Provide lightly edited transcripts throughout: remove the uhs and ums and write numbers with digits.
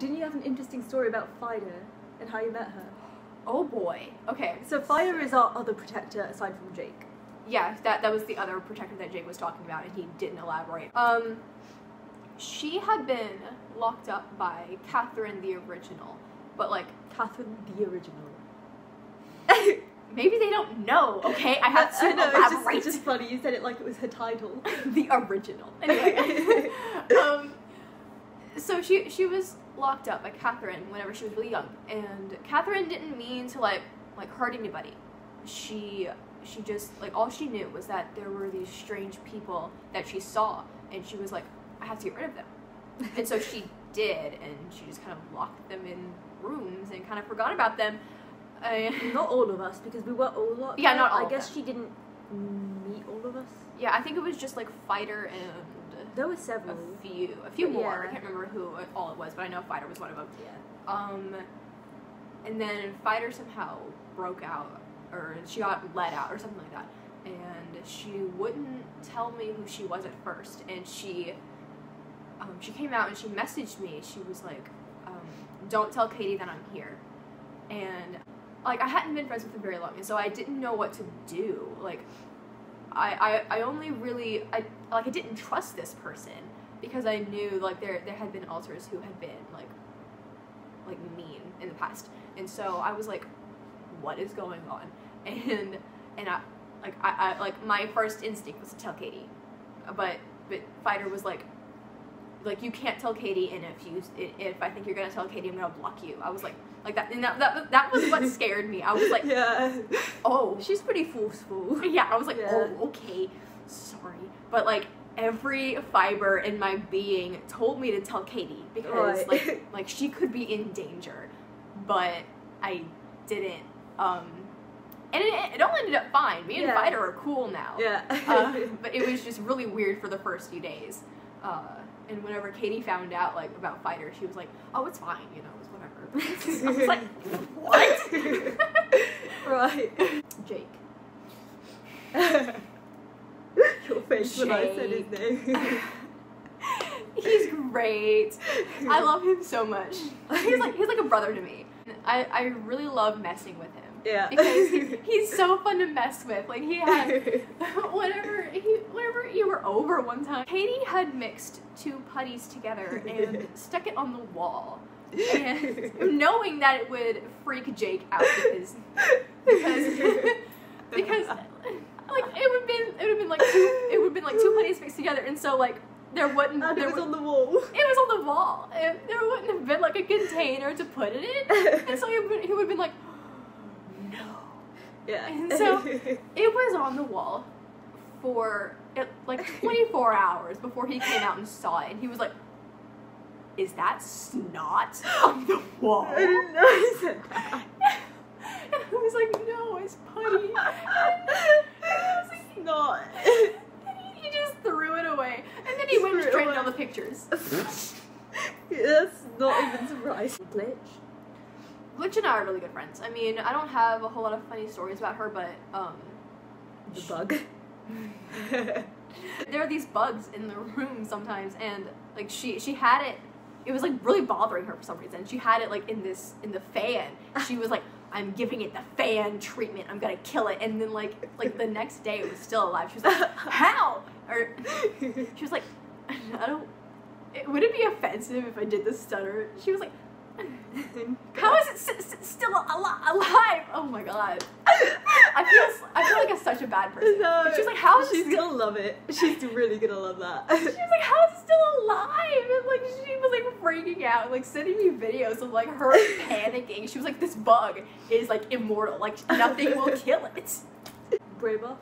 didn't you have an interesting story about Fyter and how you met her? Oh boy. Okay. So Fyter is our other protector aside from Jake. Yeah, that was the other protector that Jake was talking about, and he didn't elaborate. She had been locked up by Catherine the Original, but like Catherine the Original. Maybe they don't know. Okay, I have to elaborate. It's just funny. You said it like it was her title, the Original. Anyway, so she was locked up by Catherine whenever she was really young, and Catherine didn't mean to like hurt anybody. She just, like, all she knew was that there were these strange people that she saw, and she was like, I have to get rid of them. And so she did, and she just kind of locked them in rooms and kind of forgot about them. Not all of us, because we were all locked. Yeah, not all. I guess she didn't meet all of us. Yeah, I think it was just, like, Fyter and... There were several. A few more. Yeah. I can't remember who all it was, but I know Fyter was one of them. Yeah. And then Fyter somehow broke out, or she got let out or something like that, and she wouldn't tell me who she was at first, and she came out and she messaged me. She was like, don't tell Katie that I'm here. And like, I hadn't been friends with her very long, and so I didn't know what to do. Like, I only really, I didn't trust this person, because I knew like there had been alters who had been like mean in the past, and so I was like, what is going on? And my first instinct was to tell Katie, but Fyter was like you can't tell Katie, and if I think you're gonna tell Katie, I'm gonna block you. I was like that, and that was what scared me. I was like, yeah. Oh, she's pretty forceful. Yeah, I was like, yeah. Oh, okay, sorry, but like every fiber in my being told me to tell Katie, because like she could be in danger, but I didn't. And it all ended up fine. Me and yeah. Fyter are cool now. Yeah. But it was just really weird for the first few days. And whenever Katie found out like about Fyter, she was like, "Oh, it's fine, you know, it's whatever." I was like, "What?" Right. Jake. Your face when I said his name. He's great. I love him so much. He's like a brother to me. I really love messing with him. Yeah. Because he's so fun to mess with. Like, he had whenever you were over one time, Katie had mixed two putties together and stuck it on the wall. And knowing that it would freak Jake out, because like it would have been like two putties mixed together, and so like there wouldn't. And it was on the wall. It was on the wall. There wouldn't have been like a container to put it in, and so he would have been like, no. Yeah. And so it was on the wall for like 24 hours before he came out and saw it, and he was like, "Is that snot on the wall?" I didn't know he said that. And I was like, "No, it's putty." And I was like, "Snot." He just threw it away, and then he went straight on all the pictures. That's not even surprising. Glitch and I are really good friends. I mean, I don't have a whole lot of funny stories about her, but the bug. There are these bugs in the room sometimes, and like she had it. It was like really bothering her for some reason. She had it like in the fan. She was like, I'm giving it the fan treatment. I'm gonna kill it. And then like the next day, it was still alive. She was like, how? Or she was like, I don't. Would it be offensive if I did the stutter? She was like, how is it still alive? Oh my god. I feel like I'm such a bad person. No, she's like, how is it? She's gonna love it. She's really gonna love that. She was like, how is it still alive? And like she was like freaking out, like sending me videos of like her panicking. She was like, this bug is like immortal. Like nothing will kill it. Bray Buff.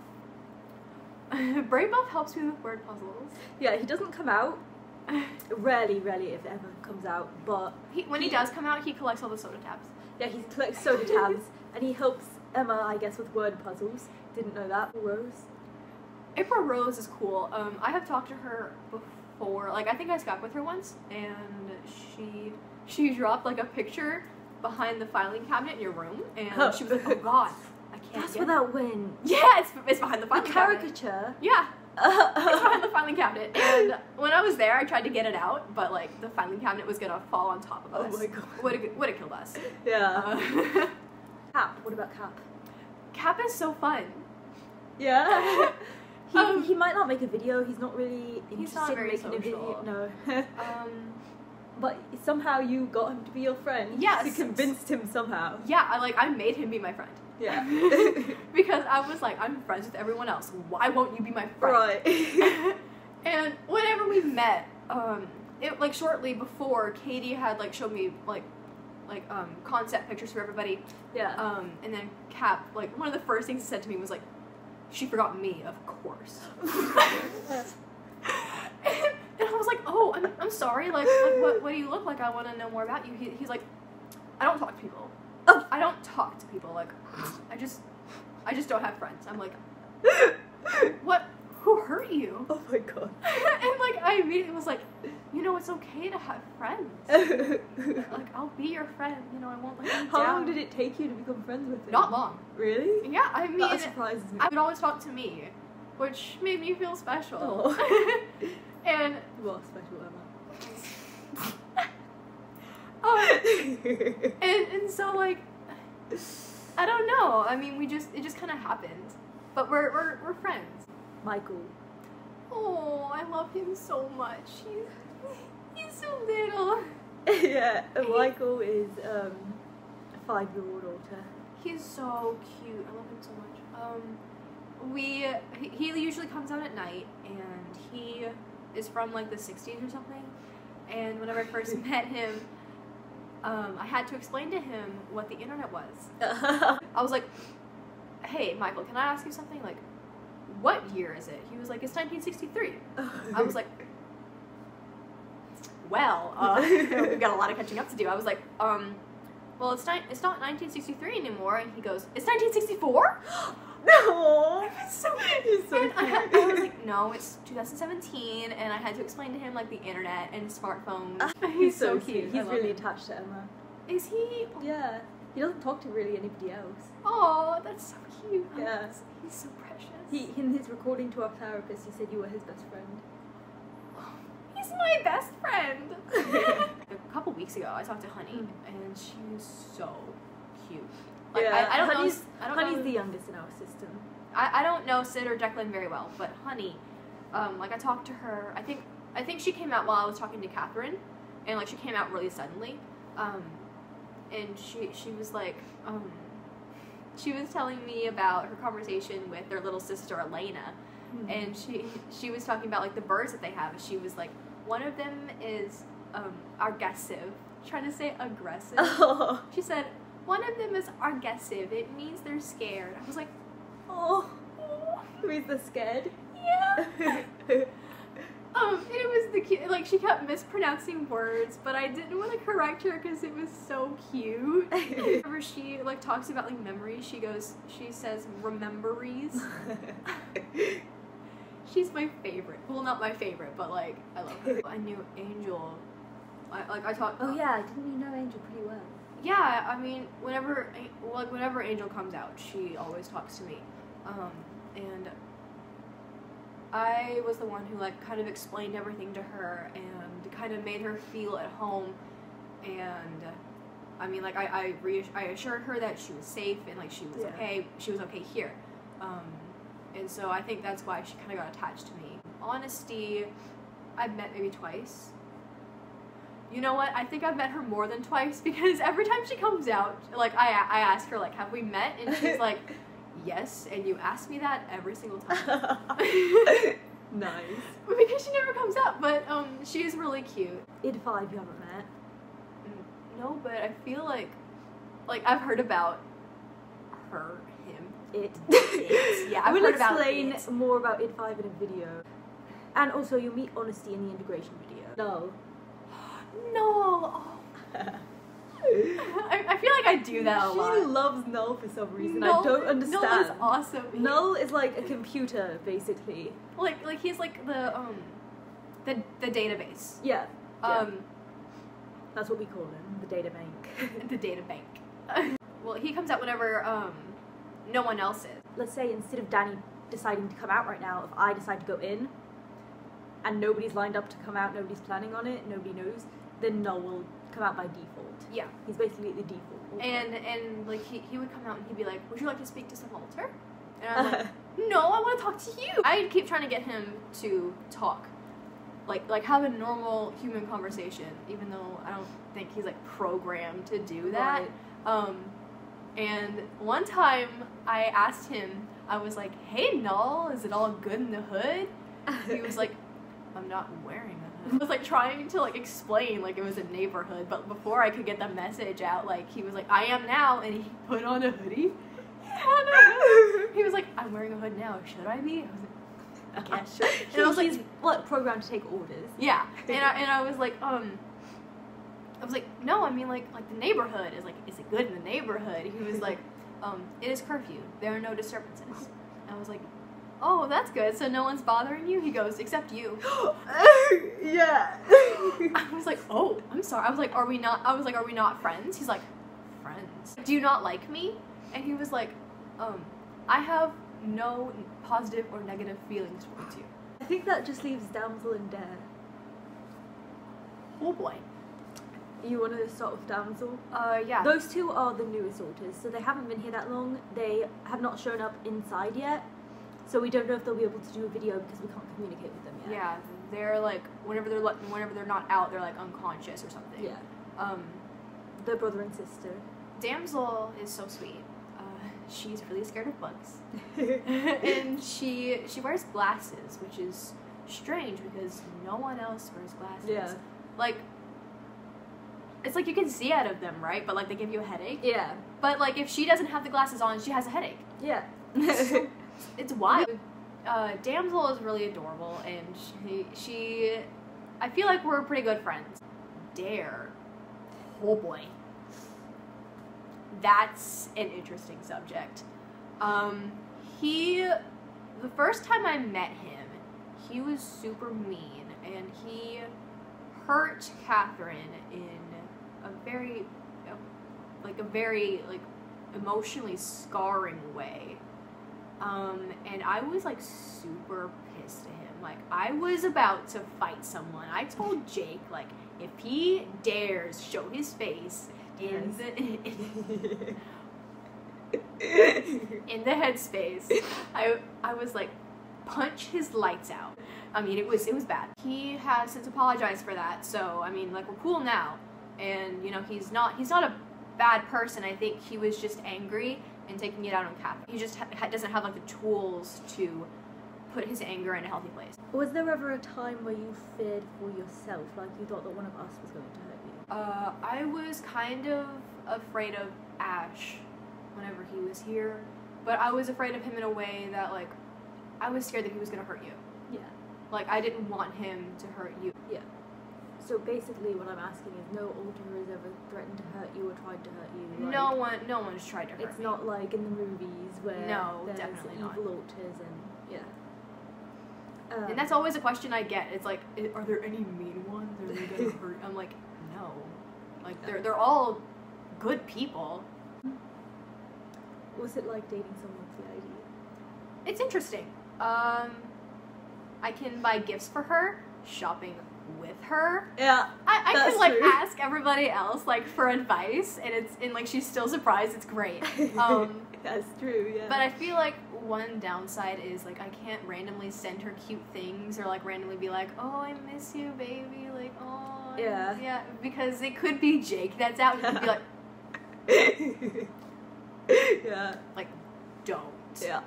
Bray Buff helps me with word puzzles. Yeah, he doesn't come out. Rarely, if ever, comes out, but... When he does come out, he collects all the soda tabs. Yeah, he collects soda tabs, and he helps Emma, I guess, with word puzzles. Didn't know that. April Rose is cool. I have talked to her before. Like, I think I Skyped with her once, and she dropped, like, a picture behind the filing cabinet in your room, and she was like, oh god, I can't get it. That's where that went. Yeah, it's behind the filing cabinet. The caricature. Yeah. It's behind the filing cabinet, and when I was there, I tried to get it out, but like the filing cabinet was gonna fall on top of us. Oh my god! Would have killed us. Yeah. Cap. What about Cap? Cap is so fun. Yeah. He might not make a video. He's not really interested in making a video. No. But somehow you got him to be your friend. Yes. You convinced him somehow. Yeah, I made him be my friend. Yeah. Because I was like, I'm friends with everyone else. Why won't you be my friend? Right. And whenever we met, it shortly before, Katie had showed me concept pictures for everybody. Yeah. And then Cap, one of the first things he said to me was she forgot me, of course. And I was like, oh, I'm sorry, what do you look like? I want to know more about you. He's like, I don't talk to people. Oh. I don't talk to people, I just don't have friends. I'm like, what? Who hurt you? Oh my god. And I immediately was like, you know, it's okay to have friends. I'll be your friend, you know, I won't let you down. How long did it take you to become friends with him? Not long. Really? Yeah, I mean, that surprises me. I would always talk to me, which made me feel special. Oh. And well, special Emma. And so I don't know. I mean, it just kind of happened. But we're friends. Michael. Oh, I love him so much. He's so little. Yeah, Michael is a 5-year-old daughter. He's so cute. I love him so much. He usually comes out at night, and he is from the 60s or something, and whenever I first met him, I had to explain to him what the internet was. I was like, hey Michael, can I ask you something? What year is it? He was like, it's 1963. I was like, well, we've got a lot of catching up to do. I was like, well, it's not 1963 anymore, and he goes, it's 1964? No, it's so cute. I was like, no, it's 2017, and I had to explain to him the internet and smartphones. He's so cute. He's really attached to Emma. Is he? Yeah, he doesn't talk to really anybody else. Oh, that's so cute. Yeah, he's so precious. In his recording to our therapist, he said you were his best friend. Oh, he's my best friend. A couple weeks ago, I talked to Honey, and she was so cute. Yeah. I don't Honey's, know. I don't Honey's know, the youngest in our system. I don't know Sid or Declan very well, but Honey, I talked to her. I think she came out while I was talking to Catherine, and she came out really suddenly, and she was she was telling me about her conversation with their little sister Elena, and she was talking about the birds that they have. And she was like, one of them is aggressive, trying to say aggressive. Oh. She said, one of them is aggressive. It means they're scared. I was like, oh. It means they're scared? Yeah. It was the cute, she kept mispronouncing words, but I didn't want to correct her because it was so cute. Whenever she, talks about, memories, she says, rememberies. She's my favorite. Well, not my favorite, but, I love her. I knew Angel. I talked. Oh, yeah. Didn't you know Angel pretty well? Yeah, I mean, whenever Angel comes out, she always talks to me, and I was the one who kind of explained everything to her and kind of made her feel at home, and I mean, I assured her that she was safe and she was okay. She was okay here, and so I think that's why she kind of got attached to me. Honesty, I've met maybe twice. You know what? I think I've met her more than twice because every time she comes out, I ask her, have we met? And she's like, yes, and you ask me that every single time. Nice. Because she never comes out, but she is really cute. It5 you haven't met? No, but I feel like I've heard about her, him. It. Yeah, I've heard about it. I will explain more about It5 in a video. And also, you'll meet Honesty in the integration video. No. Null. I feel I do that a lot. She loves Null for some reason. Null, I don't understand. Null is awesome. Null is a computer, basically. He's the database. Yeah. That's what we call him, the data bank. The data bank. Well, he comes out whenever no one else is. Let's say instead of Danny deciding to come out right now, if I decide to go in and nobody's lined up to come out, nobody's planning on it, nobody knows, then Null will come out by default. Yeah. He's basically the default. And like, he would come out and he'd be like, would you like to speak to some Walter? And I'm like, no, I want to talk to you. I'd keep trying to get him to talk. Like have a normal human conversation, even though I don't think he's like programmed to do that. Right. And one time I asked him, I was like, hey Null, is it all good in the hood? He was like, I'm not wearing a hood. I was like trying to like explain like it was a neighborhood, but before I could get the message out, like he was like, I am now, and he put on a hoodie. He was like, I'm wearing a hood now, should I be? I was like, yeah, sure. And I was like, what, programmed to take orders? Yeah. And I was like, I was like, no, I mean like the neighborhood is like, is it good in the neighborhood? He was like, it is curfew. There are no disturbances. And I was like, oh, that's good. So no one's bothering you? He goes, except you. Yeah. I was like, oh, I'm sorry. I was like, are we not friends? He's like, friends? Do you not like me? And he was like, I have no positive or negative feelings towards you. I think that just leaves Damsel and Dare. Oh boy. You want to start with Damsel? Yeah. Those two are the new sorters, so they haven't been here that long. They have not shown up inside yet, so we don't know if they'll be able to do a video because we can't communicate with them yet. Yeah, they're like, whenever they're not out, they're like unconscious or something. Yeah. They're brother and sister. Damsel is so sweet. She's really scared of bugs. And she wears glasses, which is strange because no one else wears glasses. Yeah. Like, it's like you can see out of them, right? But like they give you a headache. Yeah. But like if she doesn't have the glasses on, she has a headache. Yeah. So, it's wild. Damsel is really adorable, and she I feel like we're pretty good friends. Dare. Oh boy. That's an interesting subject. The first time I met him, he was super mean, and he hurt Catherine in a very, like emotionally scarring way. And I was like super pissed at him. Like I was about to fight someone. I told Jake, like, if he dares show his face in the headspace, I was like, punch his lights out. I mean, it was bad. He has since apologized for that, so I mean, like, we're cool now, and you know, he's not a bad person. I think he was just angry and taking it out on Cap. He just doesn't have like the tools to put his anger in a healthy place. Was there ever a time where you feared for yourself, like you thought that one of us was going to hurt? I was kind of afraid of Ash whenever he was here, but I was afraid of him in a way that, like, I was scared that he was gonna hurt you. Yeah. Like, I didn't want him to hurt you. Yeah. So basically what I'm asking is, no alter has ever threatened to hurt you or tried to hurt you? Like, no one's tried to hurt me. It's not like in the movies where there's evil alters and, yeah. And that's always a question I get. It's like, are there any mean ones? Are they gonna hurt? I'm like, no. Like, they're all good people. What's it like dating someone with the ID? It's interesting. I can buy gifts for her, shopping with her. Yeah. I can, like, true. Ask everybody else, like, for advice, and like, she's still surprised. It's great. That's true, yeah. But I feel like one downside is, like, I can't randomly send her cute things or, like, randomly be like, oh, I miss you, baby, like, oh. Yeah. Yeah, because it could be Jake that's out, and he'd be like, yeah. Like, don't. Yeah.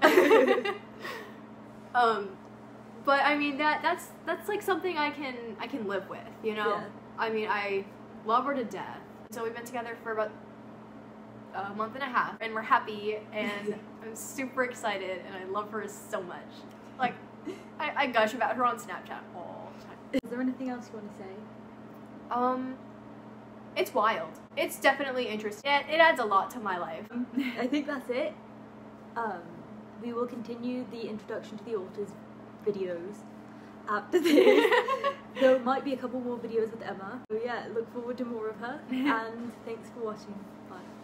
But I mean that's like something I can live with, you know? Yeah. I mean, I love her to death. So we've been together for about a month and a half, and we're happy, and I'm super excited, and I love her so much. Like, I gush about her on Snapchat all the time. Is there anything else you want to say? It's wild. It's definitely interesting. It adds a lot to my life. I think that's it. We will continue the introduction to the alters videos after this. There might be a couple more videos with Emma. So yeah, look forward to more of her, and thanks for watching. Bye.